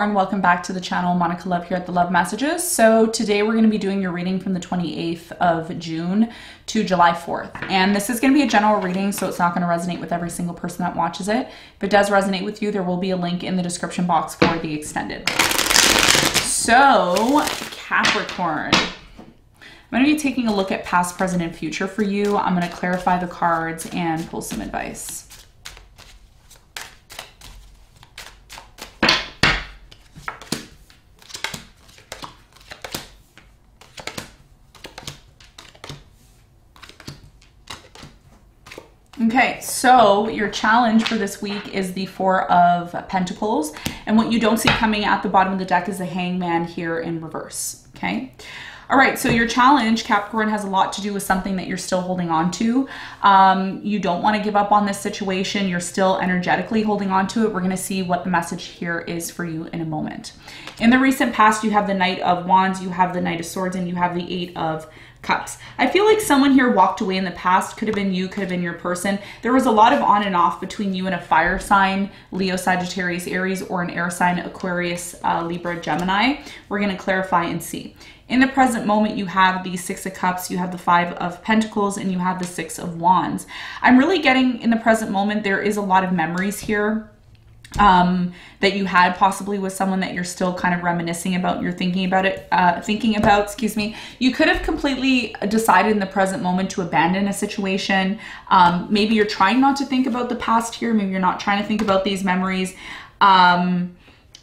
And welcome back to the channel. Monica Love here at the Love Messages. So today we're going to be doing your reading from the 28th of June to July 4th. And this is going to be a general reading, so it's not going to resonate with every single person that watches it. If it does resonate with you, there will be a link in the description box for the extended. So Capricorn, I'm going to be taking a look at past, present, and future for you. I'm going to clarify the cards and pull some advice. Okay, so your challenge for this week is the Four of Pentacles, and what you don't see coming at the bottom of the deck is the Hangman here in reverse, okay? All right, so your challenge, Capricorn, has a lot to do with something that you're still holding on to. You don't want to give up on this situation. You're still energetically holding on to it. We're going to see what the message here is for you in a moment. In the recent past, you have the Knight of Wands, you have the Knight of Swords, and you have the Eight of Cups. I feel like someone here walked away in the past. Could have been you, could have been your person. There was a lot of on and off between you and a fire sign, Leo, Sagittarius, Aries, or an air sign, Aquarius, Libra, Gemini. We're going to clarify and see. In the present moment, you have the Six of Cups, you have the Five of Pentacles, and you have the Six of Wands. I'm really getting in the present moment, there is a lot of memories here that you had possibly with someone that you're still kind of reminiscing about. You're thinking about it, excuse me. You could have completely decided in the present moment to abandon a situation. Maybe you're trying not to think about the past here. Maybe you're not trying to think about these memories. And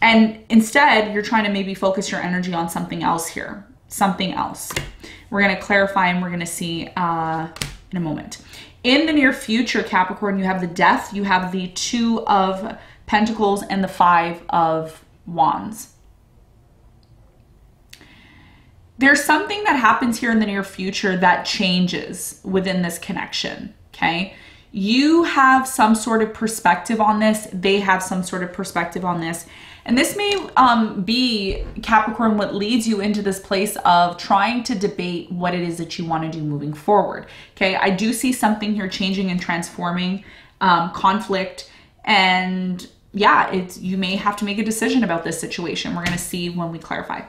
instead, you're trying to maybe focus your energy on something else here. Something else. We're going to clarify and we're going to see in a moment. In the near future, Capricorn, you have the Death, you have the Two of Pentacles, and the Five of Wands. There's something that happens here in the near future that changes within this connection, okay? You have some sort of perspective on this. They have some sort of perspective on this. And this may be, Capricorn, what leads you into this place of trying to debate what it is that you want to do moving forward. Okay, I do see something here changing and transforming, conflict, and yeah, you may have to make a decision about this situation. We're going to see when we clarify.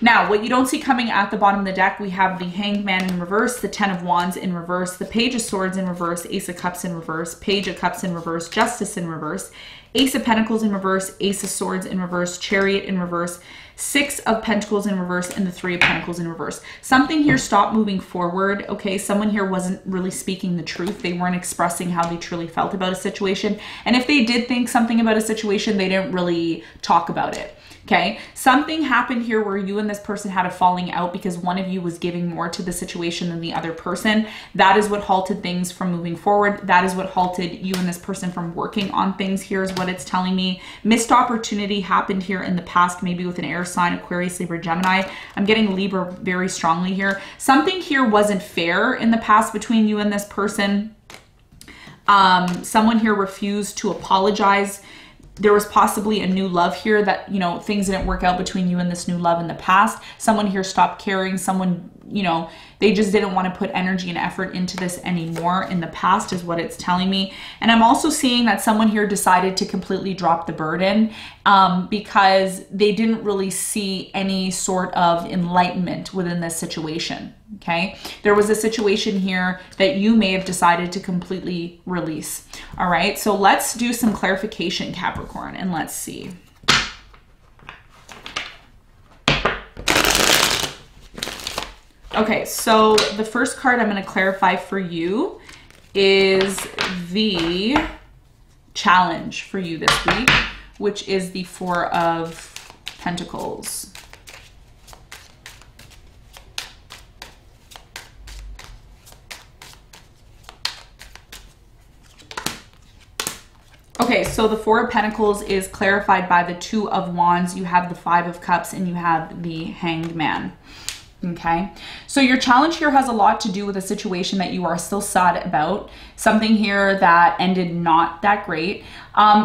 Now, what you don't see coming at the bottom of the deck, we have the Hanged Man in reverse, the Ten of Wands in reverse, the Page of Swords in reverse, Ace of Cups in reverse, Page of Cups in reverse, Justice in reverse, Ace of Pentacles in reverse, Ace of Swords in reverse, Chariot in reverse, Six of Pentacles in reverse, and the Three of Pentacles in reverse. Something here stopped moving forward, okay? Someone here wasn't really speaking the truth. They weren't expressing how they truly felt about a situation. And if they did think something about a situation, they didn't really talk about it. Okay, something happened here where you and this person had a falling out because one of you was giving more to the situation than the other person. That is what halted things from moving forward. That is what halted you and this person from working on things. Here's what it's telling me. Missed opportunity happened here in the past, maybe with an air sign, Aquarius, Libra, Gemini. I'm getting Libra very strongly here. Something here wasn't fair in the past between you and this person. Someone here refused to apologize. There was possibly a new love here that, you know, things didn't work out between you and this new love in the past. Someone here stopped caring. Someone, you know, they just didn't want to put energy and effort into this anymore in the past is what it's telling me. And I'm also seeing that someone here decided to completely drop the burden because they didn't really see any sort of enlightenment within this situation. Okay, there was a situation here that you may have decided to completely release. All right, so let's do some clarification, Capricorn, and let's see. Okay, so the first card I'm going to clarify for you is the challenge for you this week, which is the Four of Pentacles. Okay, so the Four of Pentacles is clarified by the Two of Wands. You have the Five of Cups and you have the Hanged Man. Okay, so your challenge here has a lot to do with a situation that you are still sad about, something here that ended not that great.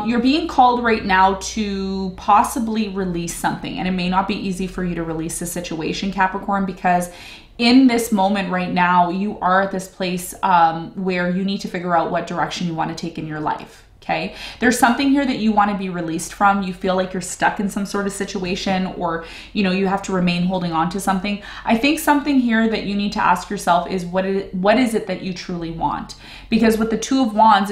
You're being called right now to possibly release something, and it may not be easy for you to release the situation, Capricorn, because in this moment right now, you are at this place where you need to figure out what direction you want to take in your life. Okay, there's something here that you want to be released from. You feel like you're stuck in some sort of situation, or, you know, you have to remain holding on to something. I think something here that you need to ask yourself is what is it that you truly want? Because with the Two of Wands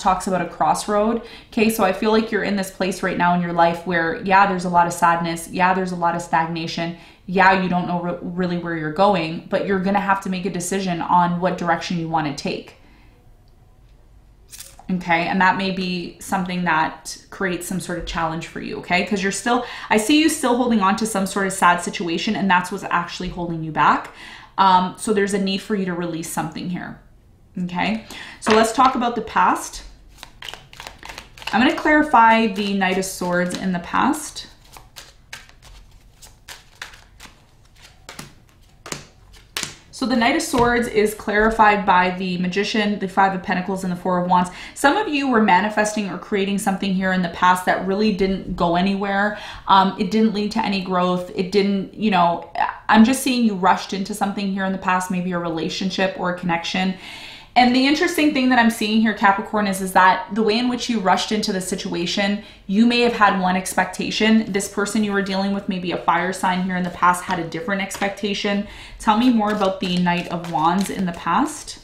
talks about a crossroad. Okay, so I feel like you're in this place right now in your life where, yeah, there's a lot of sadness. Yeah, there's a lot of stagnation. Yeah, you don't know really where you're going, but you're going to have to make a decision on what direction you want to take. Okay, and that may be something that creates some sort of challenge for you, okay? Because you're still, I see you still holding on to some sort of sad situation, and that's what's actually holding you back. So there's a need for you to release something here, okay? So let's talk about the past. I'm going to clarify the Knight of Swords in the past. So the Knight of Swords is clarified by the Magician, the Five of Pentacles, and the Four of Wands. Some of you were manifesting or creating something here in the past that really didn't go anywhere. It didn't lead to any growth. It didn't, you know, I'm just seeing you rushed into something here in the past, maybe a relationship or a connection. And the interesting thing that I'm seeing here, Capricorn, is that the way in which you rushed into the situation, you may have had one expectation. This person you were dealing with, maybe a fire sign here in the past, had a different expectation. Tell me more about the Knight of Wands in the past.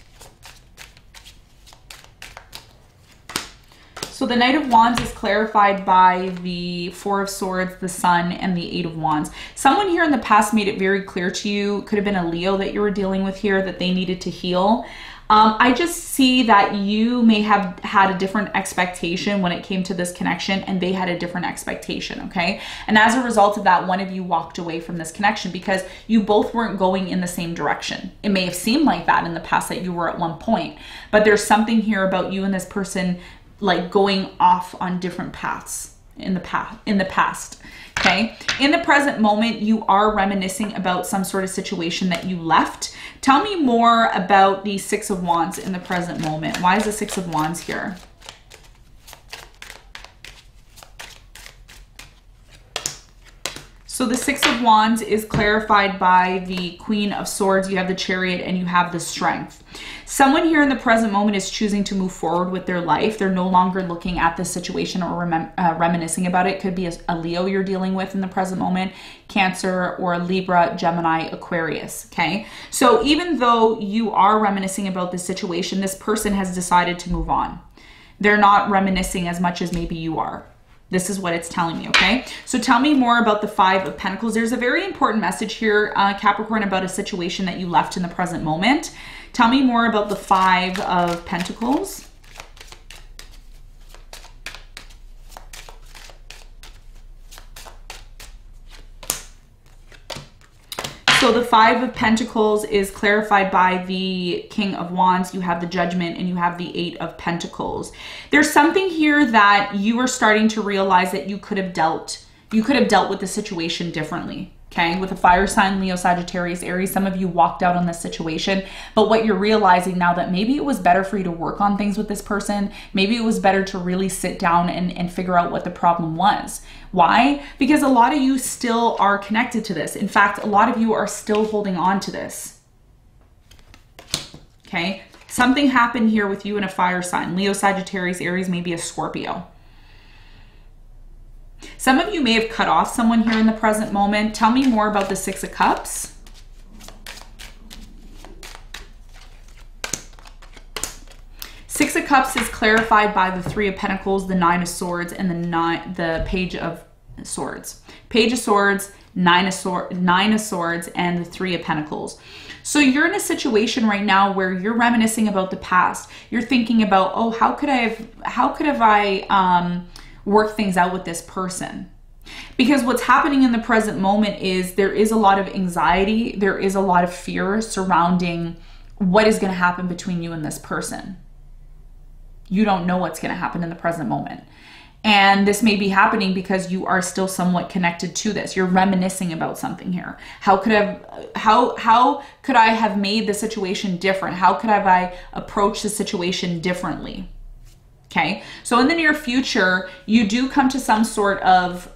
So the Knight of Wands is clarified by the Four of Swords, the Sun, and the Eight of Wands. Someone here in the past made it very clear to you, could have been a Leo that you were dealing with here, that they needed to heal. I just see that you may have had a different expectation when it came to this connection, and they had a different expectation, okay? And as a result of that, one of you walked away from this connection because you both weren't going in the same direction. It may have seemed like that in the past that you were at one point, but there's something here about you and this person like going off on different paths in the past. Okay, in the present moment, you are reminiscing about some sort of situation that you left. Tell me more about the Six of Wands in the present moment. Why is the Six of Wands here? So the Six of Wands is clarified by the Queen of Swords. You have the Chariot and you have the Strength. Someone here in the present moment is choosing to move forward with their life. They're no longer looking at the situation or reminiscing about it. Could be a Leo you're dealing with in the present moment, Cancer, or Libra, Gemini, Aquarius, okay? So even though you are reminiscing about this situation, this person has decided to move on. They're not reminiscing as much as maybe you are. This is what it's telling me, okay? So tell me more about the Five of Pentacles. There's a very important message here, Capricorn, about a situation that you left in the present moment. Tell me more about the Five of Pentacles. So the Five of Pentacles is clarified by the King of Wands. You have the Judgment and you have the Eight of Pentacles. There's something here that you are starting to realize that you could have dealt with the situation differently. Okay, with a fire sign, Leo, Sagittarius, Aries, some of you walked out on this situation, but what you're realizing now that maybe it was better for you to work on things with this person. Maybe it was better to really sit down and figure out what the problem was. Why? Because a lot of you still are connected to this. In fact, a lot of you are still holding on to this. Okay, something happened here with you in a fire sign, Leo, Sagittarius, Aries, maybe a Scorpio. Some of you may have cut off someone here in the present moment. Tell me more about the Six of Cups. Six of Cups is clarified by the Three of Pentacles, the Nine of Swords, and the Page of Swords. Page of Swords, Nine of Swords, and the Three of Pentacles. So you're in a situation right now where you're reminiscing about the past. You're thinking about, oh, how could I work things out with this person? Because what's happening in the present moment is there is a lot of anxiety. There is a lot of fear surrounding what is going to happen between you and this person. You don't know what's going to happen in the present moment. And this may be happening because you are still somewhat connected to this. You're reminiscing about something here. How could I have made the situation different? How could I approach the situation differently? Okay, so in the near future, you do come to some sort of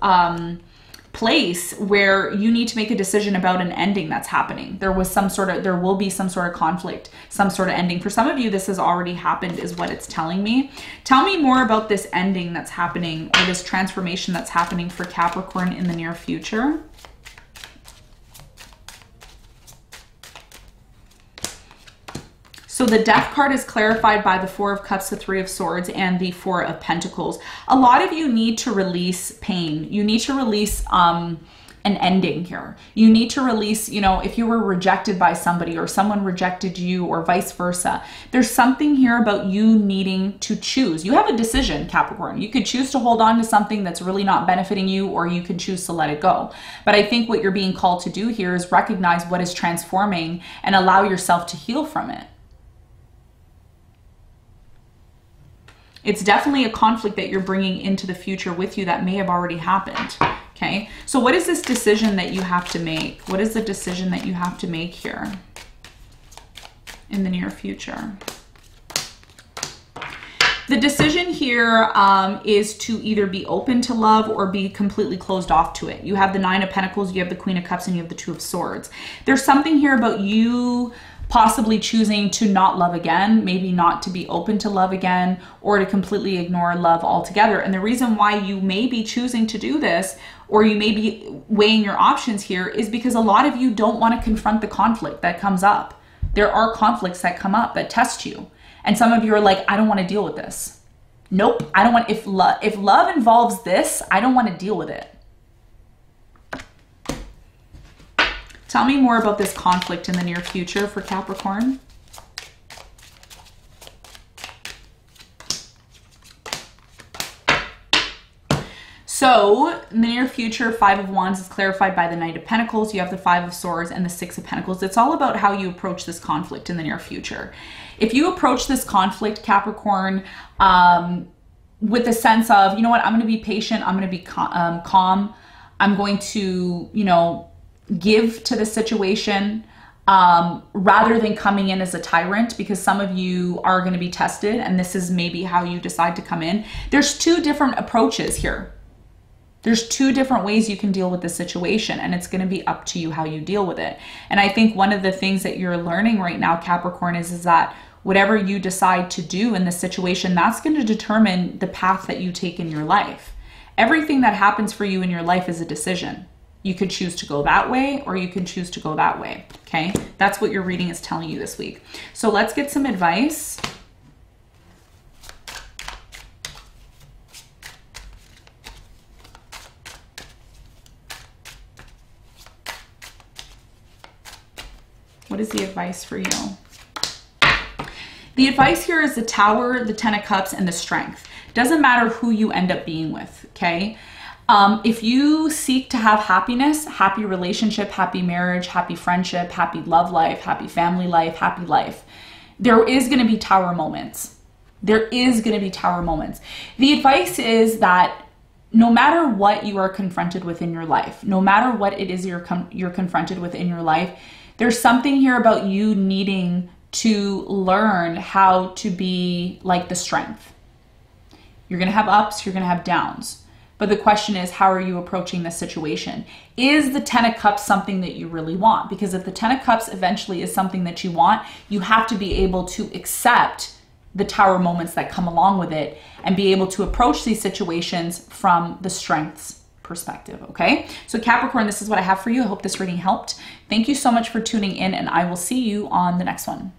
place where you need to make a decision about an ending that's happening. There will be some sort of conflict, some sort of ending. For some of you, this has already happened is what it's telling me. Tell me more about this ending that's happening or this transformation that's happening for Capricorn in the near future. So the Death card is clarified by the Four of Cups, the Three of Swords, and the Four of Pentacles. A lot of you need to release pain. You need to release an ending here. You need to release, you know, if you were rejected by somebody or someone rejected you or vice versa, there's something here about you needing to choose. You have a decision, Capricorn. You could choose to hold on to something that's really not benefiting you, or you could choose to let it go. But I think what you're being called to do here is recognize what is transforming and allow yourself to heal from it. It's definitely a conflict that you're bringing into the future with you that may have already happened, okay? So what is this decision that you have to make? What is the decision that you have to make here in the near future? The decision here is to either be open to love or be completely closed off to it. You have the Nine of Pentacles, you have the Queen of Cups, and you have the Two of Swords. There's something here about you possibly choosing to not love again, maybe not to be open to love again, or to completely ignore love altogether. And the reason why you may be choosing to do this, or you may be weighing your options here, is because a lot of you don't want to confront the conflict that comes up. There are conflicts that come up that test you. And some of you are like, I don't want to deal with this. Nope, I don't want, if love involves this, I don't want to deal with it. Tell me more about this conflict in the near future for Capricorn. So in the near future, Five of Wands is clarified by the Knight of Pentacles. You have the Five of Swords and the Six of Pentacles. It's all about how you approach this conflict in the near future. If you approach this conflict, Capricorn, with a sense of, you know what, I'm going to be patient. I'm going to be calm. I'm going to, you know, give to the situation rather than coming in as a tyrant, because some of you are going to be tested and this is maybe how you decide to come in. There's two different approaches here. There's two different ways you can deal with the situation, and it's going to be up to you how you deal with it. And I think one of the things that you're learning right now, Capricorn, is that whatever you decide to do in this situation, that's going to determine the path that you take in your life. Everything that happens for you in your life is a decision. You could choose to go that way, or you can choose to go that way, okay? That's what your reading is telling you this week. So let's get some advice. What is the advice for you? The advice here is the Tower, the Ten of Cups, and the Strength. Doesn't matter who you end up being with, okay? If you seek to have happiness, happy relationship, happy marriage, happy friendship, happy love life, happy family life, happy life, there is going to be tower moments. There is going to be tower moments. The advice is that no matter what you are confronted with in your life, no matter what it is you're confronted with in your life, there's something here about you needing to learn how to be like the strength. You're going to have ups, you're going to have downs. But the question is, how are you approaching this situation? Is the Ten of Cups something that you really want? Because if the Ten of Cups eventually is something that you want, you have to be able to accept the tower moments that come along with it and be able to approach these situations from the strengths perspective, okay? So Capricorn, this is what I have for you. I hope this reading helped. Thank you so much for tuning in, and I will see you on the next one.